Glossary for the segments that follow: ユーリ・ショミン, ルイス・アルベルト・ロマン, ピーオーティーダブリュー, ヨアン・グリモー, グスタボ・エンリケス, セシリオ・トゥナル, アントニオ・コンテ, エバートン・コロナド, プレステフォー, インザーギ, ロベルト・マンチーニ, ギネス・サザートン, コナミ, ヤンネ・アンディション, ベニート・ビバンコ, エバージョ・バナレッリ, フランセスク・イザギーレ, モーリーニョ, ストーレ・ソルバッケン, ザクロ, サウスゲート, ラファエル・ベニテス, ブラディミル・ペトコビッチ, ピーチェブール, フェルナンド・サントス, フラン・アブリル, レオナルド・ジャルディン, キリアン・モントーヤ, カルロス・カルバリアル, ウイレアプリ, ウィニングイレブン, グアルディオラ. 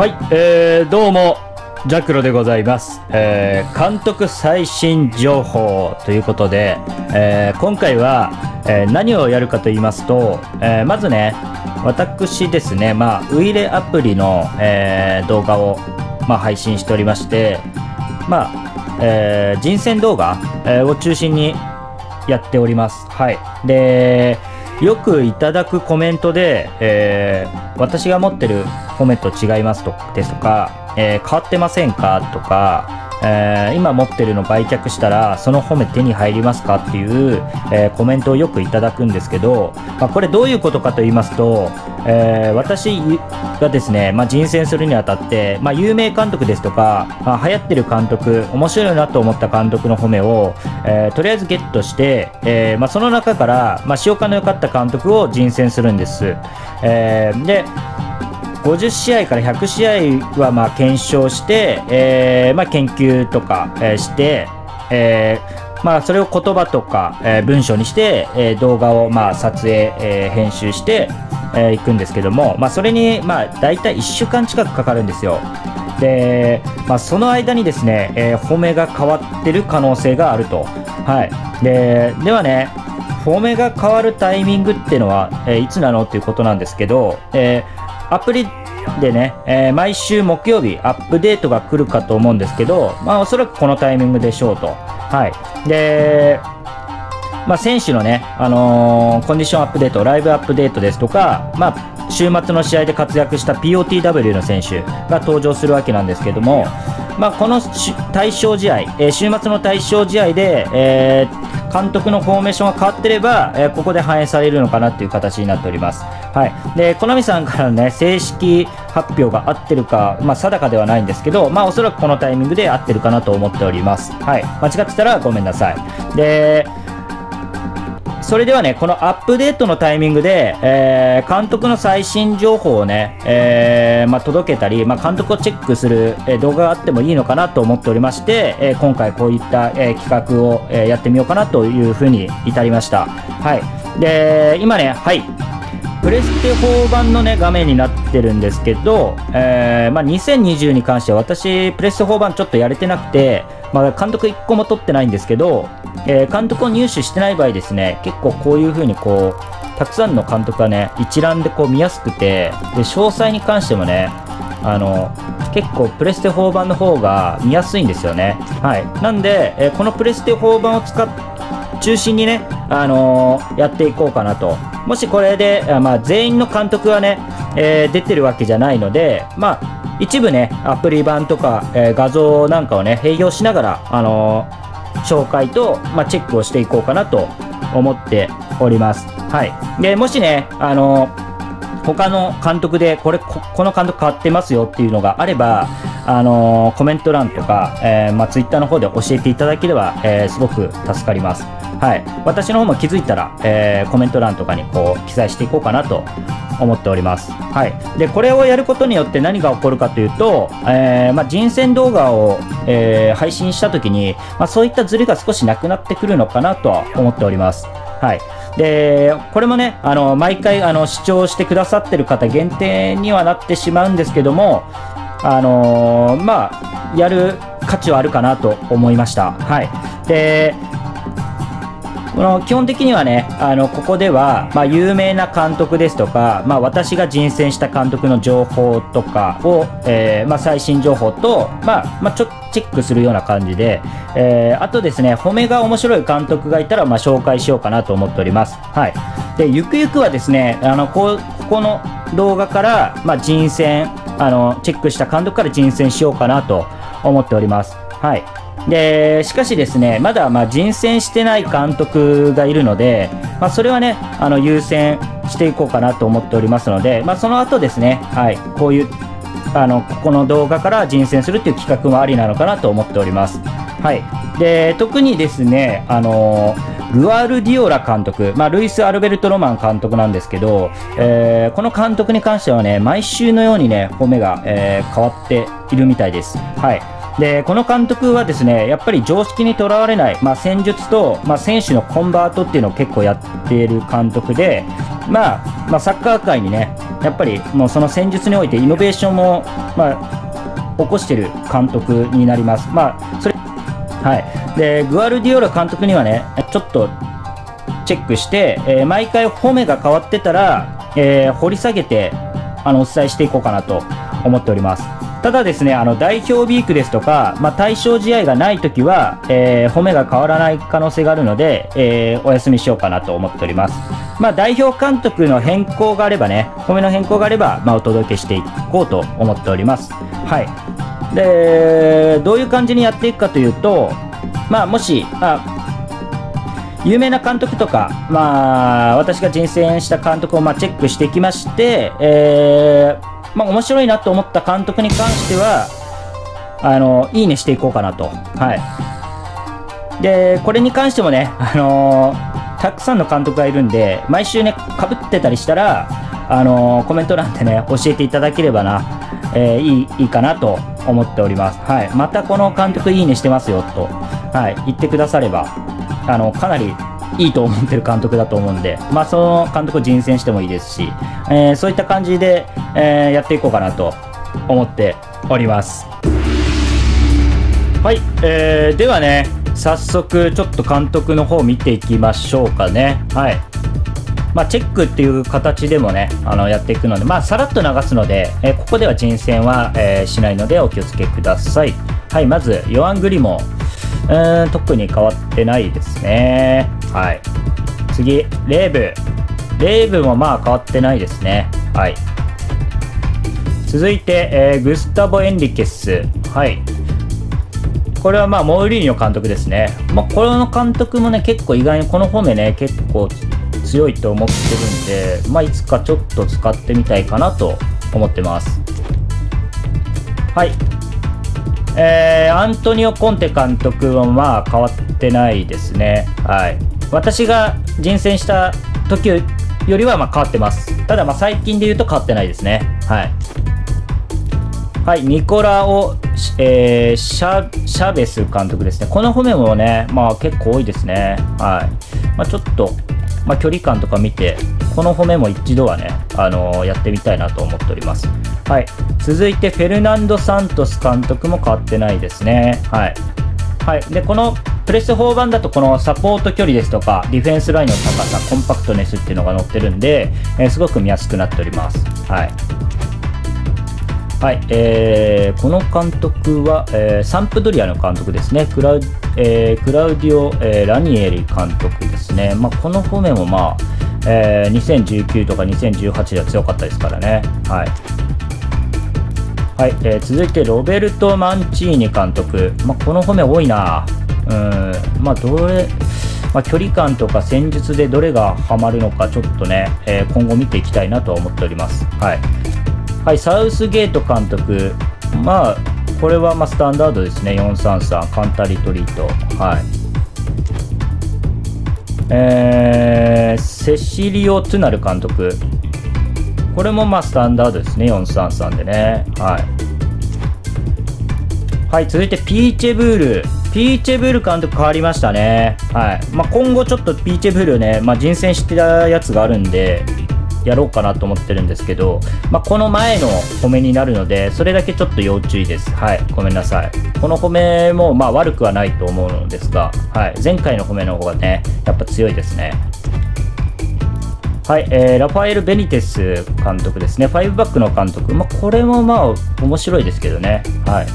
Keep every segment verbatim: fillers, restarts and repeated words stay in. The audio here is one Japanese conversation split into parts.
はい、えー、どうもザクロでございます、えー、監督最新情報ということで、えー、今回は、えー、何をやるかと言いますと、えー、まずね私ですね、まあ、ウイレアプリの、えー、動画を、まあ、配信しておりまして、まあえー、人選動画、えー、を中心にやっております。はい、でよくいただくコメントで、えー、私が持ってるコメント違いますとですとか、えー、変わってませんかとか、えー、今持ってるの売却したらその褒め手に入りますかっていう、えー、コメントをよくいただくんですけど、まあ、これどういうことかと言いますと、えー、私がですね、まあ、人選するにあたって、まあ、有名監督ですとか、まあ、流行ってる監督、面白いなと思った監督の褒めを、えー、とりあえずゲットして、えーまあ、その中から、まあ、使用感の良かった監督を人選するんです、えー、でごじゅう試合からひゃく試合はまあ検証して、えーまあ、研究とかして、えーまあ、それを言葉とか、えー、文章にして、えー、動画をまあ撮影、えー、編集してい、えー、くんですけども、まあ、それにまあ大体いっしゅうかん近くかかるんですよ。で、まあ、その間にですね、えー、褒めが変わってる可能性があると。はい、で、ではね褒めが変わるタイミングっていうのは、えー、いつなのっていうことなんですけど、えー、アプリでね、えー、毎週木曜日アップデートが来るかと思うんですけど、まあ、おそらくこのタイミングでしょうと。はい、で、まあ、選手のね、あのー、コンディションアップデート、ライブアップデートですとか、まあ、週末の試合で活躍した ピーオーティーダブリュー の選手が登場するわけなんですけども、まあ、この対象試合、えー、週末の対象試合で、えー、監督のフォーメーションが変わってれば、えー、ここで反映されるのかなという形になっております。はい、で、コナミさんからの、ね、正式発表が合ってるか、まあ、定かではないんですけど、まあ、おそらくこのタイミングで合ってるかなと思っております。はい、間違ってたらごめんなさい。でそれではね、このアップデートのタイミングで、えー、監督の最新情報をね、えーまあ、届けたり、まあ、監督をチェックする動画があってもいいのかなと思っておりまして、えー、今回こういった、えー、企画を、えー、やってみようかなというふうに至りました。はい。で、今ね、はい。プレステフォー版のね、画面になってるんですけど、えーまあ、にせんにじゅうに関しては私、プレステフォー版ちょっとやれてなくて、まあ、監督いっこも取ってないんですけど、えー、監督を入手してない場合ですね、結構こういう風にこうたくさんの監督がね一覧でこう見やすくて、で詳細に関してもねあの結構プレステフォー版の方が見やすいんですよね。はい、なんで、えー、このプレステフォー版を使っ中心にね、あのー、やっていこうかなと。もしこれで、まあ、全員の監督がね、えー、出てるわけじゃないので、まあ、一部ねアプリ版とか、えー、画像なんかをね併用しながら、あのー紹介と、まあ、チェックをしていこうかなと思っております。はい、でもしね、あの他の監督でこれ こ, この監督変わってますよっていうのがあれば、あのコメント欄とか、えーまあ、Twitter の方で教えていただければ、えー、すごく助かります。はい、私の方も気づいたら、えー、コメント欄とかにこう記載していこうかなと思っております。はい、でこれをやることによって何が起こるかというと、えーまあ、人選動画を、えー、配信した時に、まあ、そういったズレが少しなくなってくるのかなとは思っております。はい、でこれもねあの毎回あの視聴してくださってる方限定にはなってしまうんですけども、あのー、まあやる価値はあるかなと思いました。はい、でこの基本的にはねあのここでは、まあ、有名な監督ですとか、まあ、私が人選した監督の情報とかを、えーまあ、最新情報と、まあまあ、ちょっとチェックするような感じで、えー、あとですね褒めが面白い監督がいたら、まあ、紹介しようかなと思っております。はい、でゆくゆくはですねあの こ, ここの動画から、まあ、人選あのチェックした監督から人選しようかなと思っております。はい、でしかしですねまだまあ人選してない監督がいるので、まあ、それはねあの優先していこうかなと思っておりますので、まあ、その後ですね、はい、こういうあのここの動画から人選するっていう企画もありなのかなと思っております。はい、で特にですねあのグアルディオラ監督、まあ、ルイス・アルベルト・ロマン監督なんですけど、えー、この監督に関してはね毎週のようにね褒めが、えー、変わっているみたいです。はい、でこの監督はですねやっぱり常識にとらわれない、まあ、戦術と、まあ、選手のコンバートっていうのを結構やっている監督で、まあ、まあサッカー界にねやっぱりもうその戦術においてイノベーションを、まあ、起こしている監督になります。まあそれはい、でグアルディオラ監督にはねちょっとチェックして、えー、毎回褒めが変わってたら、えー、掘り下げてあのお伝えしていこうかなと思っております。ただですねあの代表ウィークですとか、まあ、対象試合がないときは、えー、褒めが変わらない可能性があるので、えー、お休みしようかなと思っております。まあ、代表監督の変更があればね褒めの変更があれば、まあ、お届けしていこうと思っております。はいでどういう感じにやっていくかというと、まあ、もし、まあ、有名な監督とか、まあ、私が人選した監督をまあチェックしていきまして、えーまあ、面白いなと思った監督に関してはあのいいねしていこうかなと、はい、でこれに関してもね、あのー、たくさんの監督がいるんで毎週ねかぶってたりしたら、あのー、コメント欄でね教えていただければな、えー、いい、いいかなと思っております。はい、またこの監督いいねしてますよと、はい、言ってくださればあのかなりいいと思ってる監督だと思うんで、まあ、その監督を人選してもいいですし、えー、そういった感じで、えー、やっていこうかなと思っております。はい、えー、ではね早速ちょっと監督の方見ていきましょうかね。はい、まあ、チェックっていう形でもねあのやっていくので、まあ、さらっと流すので、えー、ここでは人選は、えー、しないのでお気をつけください。はい、まずヨアン・グリモー、うーん特に変わってないですね。はい、次レーブレーブもまあ変わってないですね。はい、続いて、えー、グスタボ・エンリケス。はい、これはまあモーリーニョ監督ですね。まあ、この監督もね結構意外にこの方面ね結構強いと思ってるんで、まあ、いつかちょっと使ってみたいかなと思ってます。はい、えー、アントニオ・コンテ監督はまあ変わってないですね。はい、私が人選した時よりはまあ変わってます。ただまあ最近で言うと変わってないですね。はい、はい、ニコラオ、えー、シャ、シャベス監督ですね。この方面もね、まあ、結構多いですね。はい、まあ、ちょっとまあ距離感とか見てこの褒めも一度はね、あのー、やってみたいなと思っております。はい、続いてフェルナンド・サントス監督も変わってないですね。はい、はい、でこのプレス法版だとこのサポート距離ですとかディフェンスラインの高さコンパクトネスっていうのが載ってるんで、えー、すごく見やすくなっております。はい、はい、えー、この監督は、えー、サンプドリアの監督ですね。クラウ、えー、クラウディオ、えー、ラニエリ監督です。まあ、この方面も、まあえー、にせんじゅうきゅうとかにせんじゅうはちでは強かったですからね。はい、はい、えー、続いてロベルト・マンチーニ監督、まあ、この方面多いな。うん、まあどれ、まあ、距離感とか戦術でどれがハマるのかちょっとね、えー、今後見ていきたいなとは思っております。はい、はい、サウスゲート監督、まあこれはまあスタンダードですね。よんさんさんカンタリトリート。はい、えー、セシリオ・トゥナル監督、これもまあスタンダードですね。よんさんさんでね。はい、はい、続いてピーチェブールピーチェブール監督変わりましたね。はい、まあ、今後ちょっとピーチェブールね、まあ、人選してたやつがあるんでやろうかなと思ってるんですけど、まあ、この前の褒めになるのでそれだけちょっと要注意です。はい、ごめんなさい。この褒めもまあ悪くはないと思うのですが、はい、前回の褒めの方がねやっぱ強いですね。はい、えー、ラファエル・ベニテス監督ですね。ファイブバックの監督、まあ、これもまあ面白いですけどね。はい、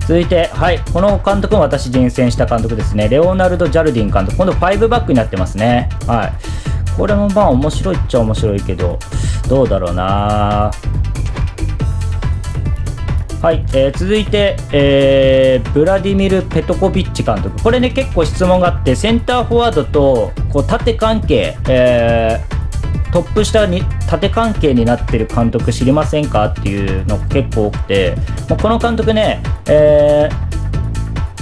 続いて、はい、この監督も私人選した監督ですね。レオナルド・ジャルディン監督、今度ファイブバックになってますね。はい、これもまあ面白いっちゃ面白いけどどうだろうな。はい、えー、続いて、えー、ブラディミル・ペトコビッチ監督、これね結構質問があってセンターフォワードとこう縦関係、えー、トップ下に縦関係になってる監督知りませんかっていうの結構多くて、もうこの監督ね、え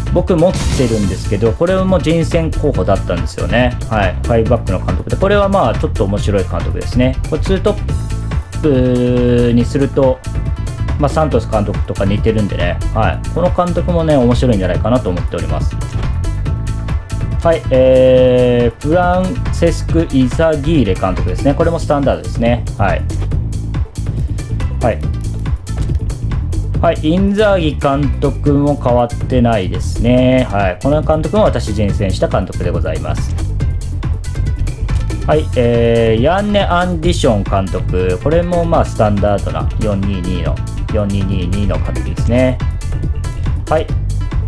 ー、僕持ってるんですけどこれも人選候補だったんですよね。はい、ファイブバックの監督で、これはまあちょっと面白い監督ですね。これツートップにするとまあ、サントス監督とか似てるんでね、はい、この監督もね面白いんじゃないかなと思っております。はい、えー、フランセスク・イザギーレ監督ですね。これもスタンダードですね。はい、はいはい、インザーギ監督も変わってないですね。はい、この監督も私人選した監督でございます。はい、えー、ヤンネ・アンディション監督、これもまあスタンダードなよんにーにーのよんにーにーにーの監督ですね。はい、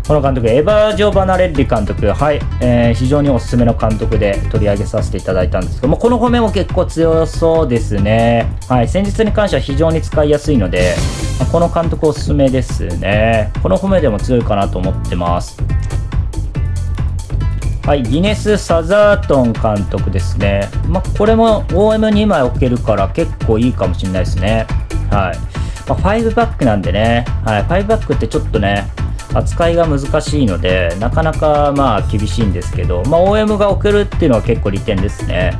この監督エバージョ・バナレッリ監督、はい、えー、非常におすすめの監督で取り上げさせていただいたんですけども、この方面も結構強そうですね。はい、戦術に関しては非常に使いやすいのでこの監督おすすめですね。この方面でも強いかなと思ってます。はい、ギネス・サザートン監督ですね。まあ、これも オーエムに 枚置けるから結構いいかもしれないですね。はい、まあ、ごバックなんでね、はい、ごバックってちょっとね扱いが難しいのでなかなかまあ厳しいんですけど、まあ、オーエム が置けるっていうのは結構利点ですね。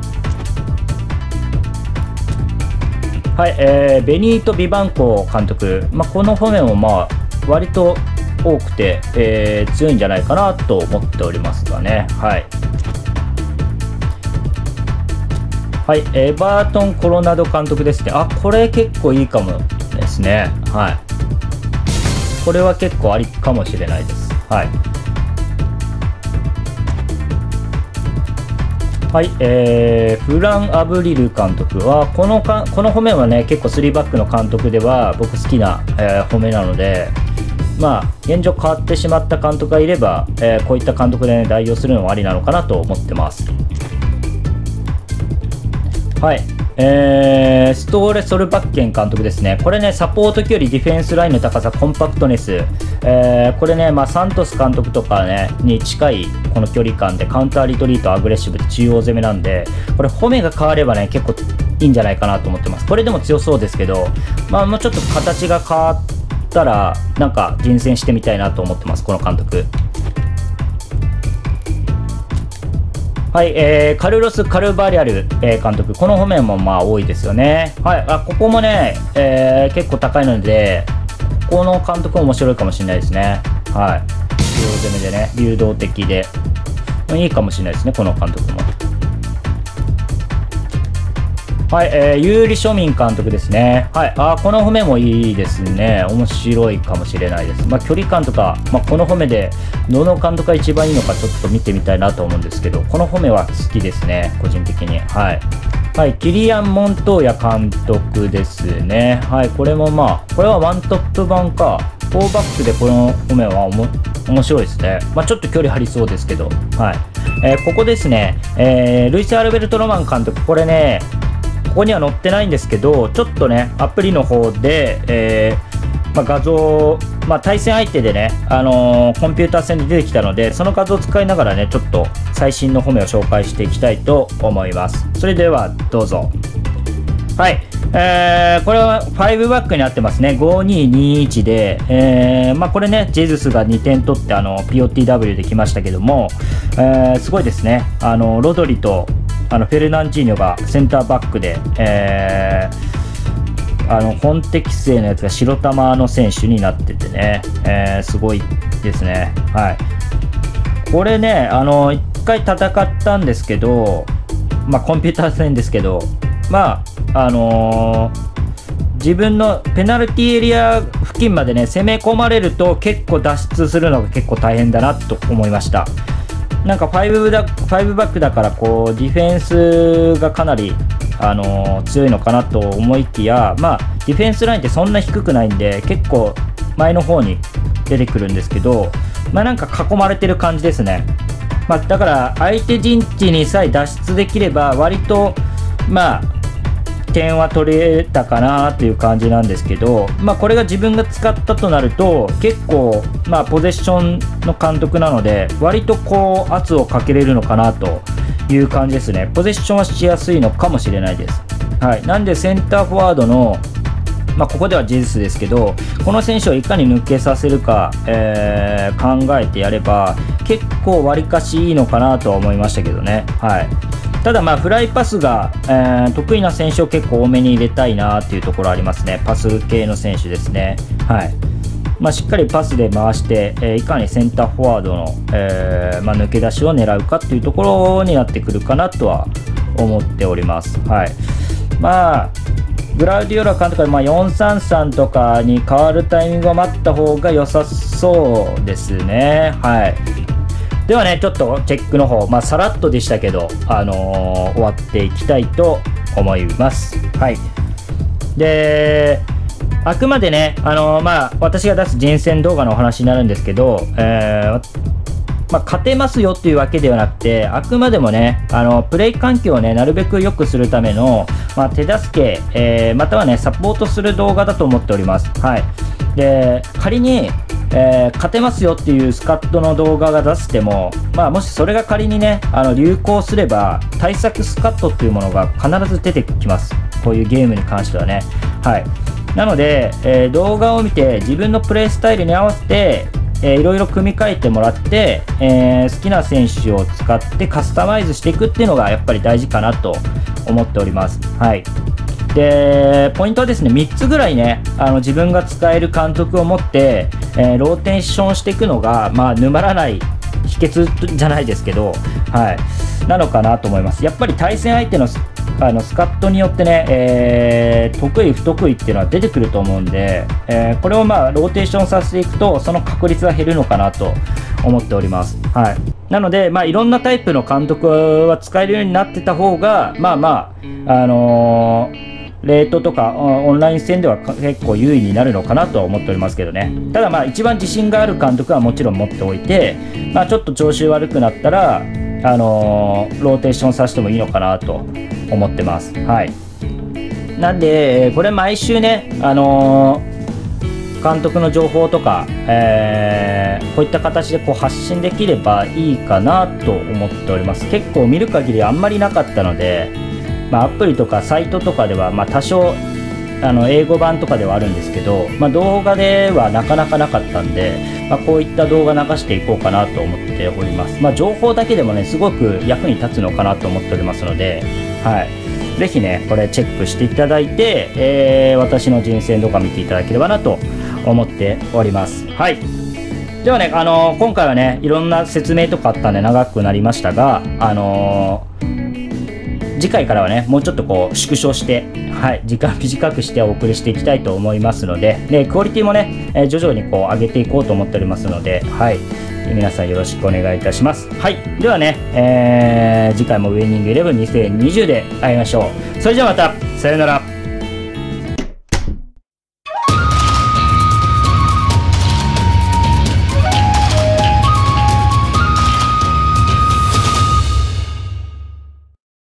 はい、えー、ベニート・ビバンコ監督、まあ、この方面もまあ割と多くて、えー、強いんじゃないかなと思っておりますがね。はい、はい、エバートン・コロナド監督ですね。あ、これ結構いいかもですね。はい、これは結構ありかもしれないです。はいはい、えー、フラン・アブリル監督はこのかこの方面はね結構さんバックの監督では僕好きな、えー、方面なので、まあ現状変わってしまった監督がいれば、えー、こういった監督で、ね、代用するのもありなのかなと思ってます。はい、えー、ストーレ・ソルバッケン監督ですね。これねサポート距離ディフェンスラインの高さコンパクトネス、えー、これね、まあ、サントス監督とか、ね、に近いこの距離感でカウンターリトリートアグレッシブで中央攻めなんで、これ褒めが変わればね結構いいんじゃないかなと思ってます。これでも強そうですけど、まあ、もうちょっと形が変わったらなんか厳選してみたいなと思ってます、この監督。はい、えー、カルロス・カルバリアル、えー、監督、この方面もまあ多いですよね。はい、あ、ここもね、えー、結構高いのでこの監督も面白いかもしれないですね。はい、中央攻めでね流動的でいいかもしれないですね、この監督も。はい、えー、ユーリ・ショミン監督ですね。はい、あ、この方面もいいですね。面白いかもしれないです。まあ、距離感とか、まあ、この方面でどの監督が一番いいのかちょっと見てみたいなと思うんですけど、この方面は好きですね、個人的に。はい、はい、キリアン・モントーヤ監督ですね。はい、これもまあこれはワントップ版かよんバックで、この方面はおも面白いですね。まあ、ちょっと距離ありそうですけど、はい、えー、ここですね、えー、ルイス・アルベルト・ロマン監督、これねここには載ってないんですけど、ちょっとねアプリの方で、えーまあ、画像、まあ、対戦相手でね、あのー、コンピューター戦で出てきたので、その画像を使いながらねちょっと最新の方面を紹介していきたいと思います。それではどうぞ。はい、えー、これはごバックになってますね。ごにーにーいちで、えーまあ、これねジェズスがにてん取ってあの ピーオーティーダブリュー できましたけども、えー、すごいですね。あのロドリとあのフェルナンチーニョがセンターバックで、えー、あの本適正のやつが白玉の選手になっててね、えー、すごいですね。はい、これねあのいっかい戦ったんですけど、まあ、コンピューター戦ですけど、まああのー、自分のペナルティーエリア付近までね攻め込まれると結構脱出するのが結構大変だなと思いました。なんかごだ、ごバックだからこうディフェンスがかなり、あのー、強いのかなと思いきや、まあ、ディフェンスラインってそんな低くないんで結構前の方に出てくるんですけど、まあ、なんか囲まれてる感じですね。まあ、だから相手陣地にさえ脱出できれば割と、まあ、点は取れたかなという感じなんですけど、まあ、これが自分が使ったとなると結構、まあ、ポゼッションの監督なので割とこう圧をかけれるのかなという感じですね。ポゼッションはしやすいのかもしれないです。はい、なんでセンターフォワードの、まあ、ここではジェズスですけど、この選手をいかに抜けさせるか、えー、考えてやれば結構わりかしいいのかなとは思いましたけどね。はい、ただまあフライパスが、えー、得意な選手を結構多めに入れたいなっていうところありますね。パス系の選手ですね。はい。まあ、しっかりパスで回して、えー、いかにセンターフォワードの、えーまあ、抜け出しを狙うかっていうところになってくるかなとは思っております。はい。まあグラウディオラ監督はまあよんさんさんとかに変わるタイミングを待った方が良さそうですね。はい。ではね、ちょっとチェックの方、まあ、さらっとでしたけど、あのー、終わっていきたいと思います。はい。で、あくまでね、あのー、まあ私が出す人選動画のお話になるんですけど、えーまあ、勝てますよというわけではなくて、あくまでもね、あのプレイ環境を、ね、なるべく良くするための、まあ、手助け、えー、または、ね、サポートする動画だと思っております。はい、で仮に、えー、勝てますよっていうスカットの動画が出しても、まあ、もしそれが仮に、ね、あの流行すれば対策スカットというものが必ず出てきます。こういうゲームに関してはね。はい、なので、えー、動画を見て自分のプレイスタイルに合わせていろいろ組み替えてもらって、えー、好きな選手を使ってカスタマイズしていくっていうのがやっぱり大事かなと思っております。はい、でポイントはですね、みっつぐらいね、あの自分が使える監督を持って、えー、ローテーションしていくのが、まあ、沼らない秘訣じゃないですけど、はい、なのかなと思います。やっぱり対戦相手のあのスカットによってね、えー、得意不得意っていうのは出てくると思うんで、えー、これをまあローテーションさせていくとその確率は減るのかなと思っております。はい、なので、まあ、いろんなタイプの監督は使えるようになってた方がまあまあ、あのー、レートとかオンライン戦では結構優位になるのかなとは思っておりますけどね。ただまあ一番自信がある監督はもちろん持っておいて、まあ、ちょっと調子悪くなったら、あのー、ローテーションさせてもいいのかなと思ってます。はい、なんでこれ毎週ね、あのー、監督の情報とか、えー、こういった形でこう発信できればいいかなと思っております。結構見る限りあんまりなかったので、まあ、アプリとかサイトとかでは、まあ、多少あの英語版とかではあるんですけど、まあ、動画ではなかなかなかったんで、まあ、こういった動画流していこうかなと思っております。まあ、情報だけでもねすごく役に立つのかなと思っておりますので、はい、ぜひねこれチェックしていただいて、えー、私の人生動画見ていただければなと思っております。はい、ではね、あのー、今回はねいろんな説明とかあったんで長くなりましたが、あのー、次回からはねもうちょっとこう縮小して、はい、時間短くしてお送りしていきたいと思いますので、でクオリティもね、えー、徐々にこう上げていこうと思っておりますので、はい、皆さんよろしくお願いいたします。はい、ではね、えー、次回もウィニングイレブンにせんにじゅうで会いましょう。それじゃあまた、さようなら。